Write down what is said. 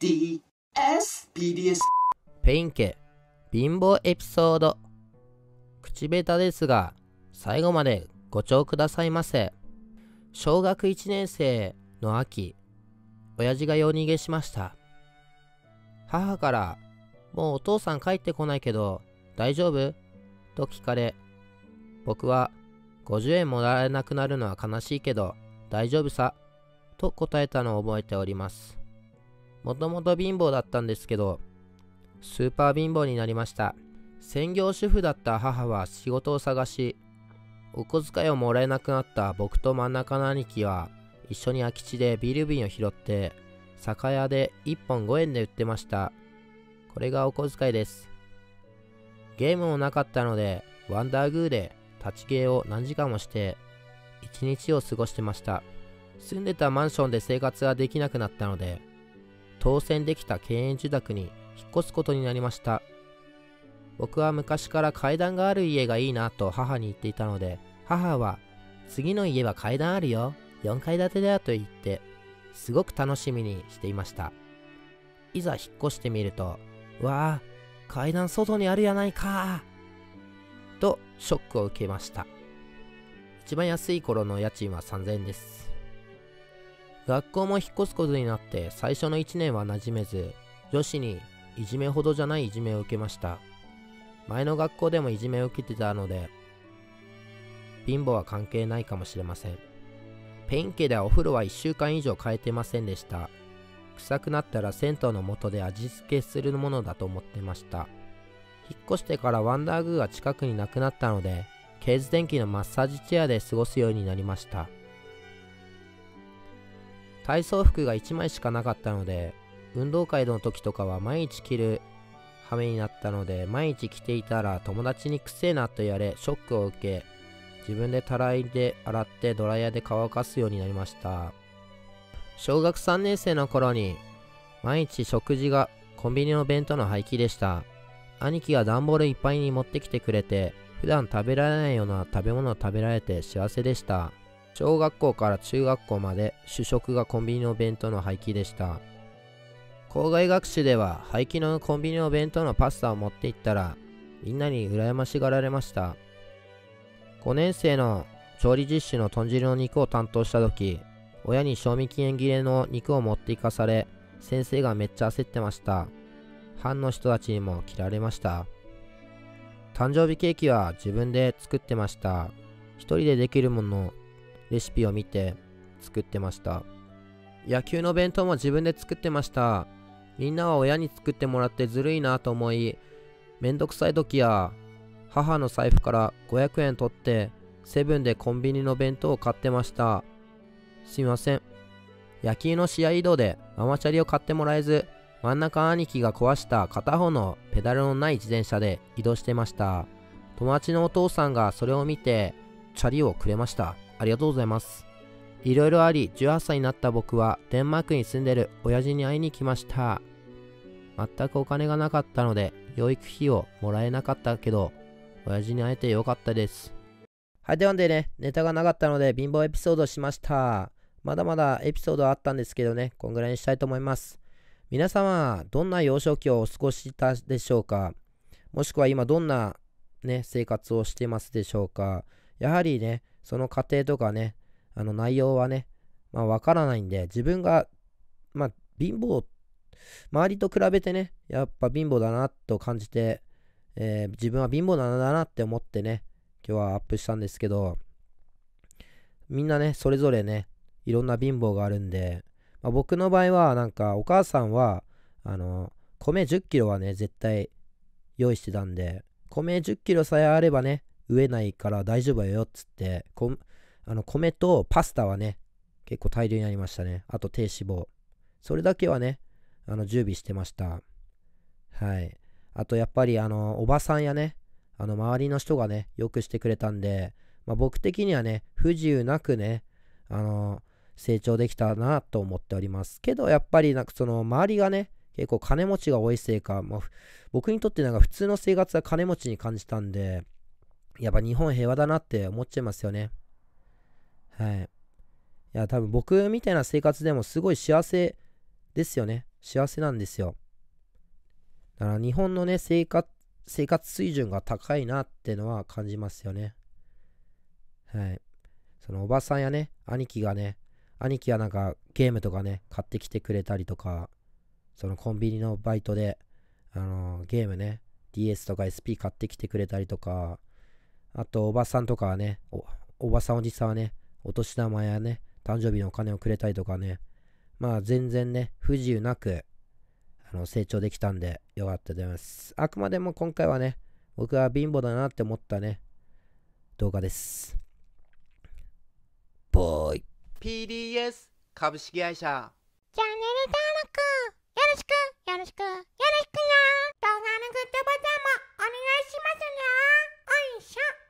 DS ペイン家貧乏エピソード。口下手ですが最後までご聴くださいませ。小学1年生の秋、親父が夜逃げしました。母から「もうお父さん帰ってこないけど大丈夫?」と聞かれ、僕は「50円もらえなくなるのは悲しいけど大丈夫さ」と答えたのを覚えております。もともと貧乏だったんですけどスーパー貧乏になりました。専業主婦だった母は仕事を探し、お小遣いをもらえなくなった僕と真ん中の兄貴は一緒に空き地でビール瓶を拾って酒屋で1本5円で売ってました。これがお小遣いです。ゲームもなかったのでワンダーグーで立ちゲーを何時間もして一日を過ごしてました。住んでたマンションで生活ができなくなったので当選できた県営住宅に引っ越すことになりました。僕は昔から階段がある家がいいなと母に言っていたので、母は次の家は階段あるよ、4階建てだよと言ってすごく楽しみにしていました。いざ引っ越してみると、わあ階段外にあるやないかとショックを受けました。一番安い頃の家賃は3000円です。学校も引っ越すことになって最初の1年は馴染めず、女子にいじめほどじゃないいじめを受けました。前の学校でもいじめを受けてたので貧乏は関係ないかもしれません。ペイン家ではお風呂は1週間以上変えてませんでした。臭くなったら銭湯の元で味付けするものだと思ってました。引っ越してからワンダーグーが近くになくなったので、ケーズ電機のマッサージチェアで過ごすようになりました。体操服が1枚しかなかったので、運動会の時とかは毎日着る羽目になったので、毎日着ていたら友達にくせえなと言われショックを受け、自分でたらいで洗ってドライヤーで乾かすようになりました。小学3年生の頃に毎日食事がコンビニの弁当の廃棄でした。兄貴が段ボールいっぱいに持ってきてくれて、普段食べられないような食べ物を食べられて幸せでした。小学校から中学校まで主食がコンビニの弁当の廃棄でした。校外学習では廃棄のコンビニの弁当のパスタを持っていったらみんなに羨ましがられました。5年生の調理実習の豚汁の肉を担当した時、親に賞味期限切れの肉を持っていかされ、先生がめっちゃ焦ってました。班の人たちにも嫌われました。誕生日ケーキは自分で作ってました。一人でできるものレシピを見て作ってました。野球の弁当も自分で作ってました。みんなは親に作ってもらってずるいなと思い、めんどくさい時や母の財布から500円取ってセブンでコンビニの弁当を買ってました。すいません、野球の試合移動でママチャリを買ってもらえず、真ん中兄貴が壊した片方のペダルのない自転車で移動してました。友達のお父さんがそれを見てチャリをくれました。ありがとうございます。いろいろあり、18歳になった僕はデンマークに住んでる親父に会いに来ました。全くお金がなかったので、養育費をもらえなかったけど、親父に会えてよかったです。はい、ではでね、ネタがなかったので貧乏エピソードしました。まだまだエピソードはあったんですけどね、こんぐらいにしたいと思います。皆様、どんな幼少期をお過ごししたでしょうか?もしくは今どんなね、生活をしてますでしょうか?やはりね、その過程とかね、内容はね、わからないんで、自分が、貧乏、周りと比べてね、やっぱ貧乏だなと感じて、自分は貧乏なんだなって思ってね、今日はアップしたんですけど、みんなね、それぞれね、いろんな貧乏があるんで、僕の場合は、なんか、お母さんは、米10キロはね、絶対用意してたんで、米10キロさえあればね、飢えないから大丈夫よっつって、米とパスタはね結構大量になりましたね。あと低脂肪、それだけはね準備してました。はい。あとやっぱりおばさんやね周りの人がねよくしてくれたんで、僕的にはね不自由なくね成長できたなと思っておりますけど、やっぱりなんかその周りがね結構金持ちが多いせいか、僕にとってなんか普通の生活は金持ちに感じたんで、やっぱ日本平和だなって思っちゃいますよね。はい。いや、多分僕みたいな生活でもすごい幸せですよね。幸せなんですよ。だから日本のね、生活水準が高いなってのは感じますよね。はい。そのおばさんやね、兄貴がなんかゲームとかね、買ってきてくれたりとか、そのコンビニのバイトで、ゲームね、DS とか SP 買ってきてくれたりとか、あとおばさんとかはね、おばさんおじさんはね、お年玉やね、誕生日のお金をくれたりとかね、まあ全然ね、不自由なく、成長できたんでよかったと思います。あくまでも今回はね、僕は貧乏だなって思ったね、動画です。ボーイ。PDS 株式会社。チャンネル登録よろしくにゃ。動画のグッドボタンもお願いしますにゃ。おいしょ。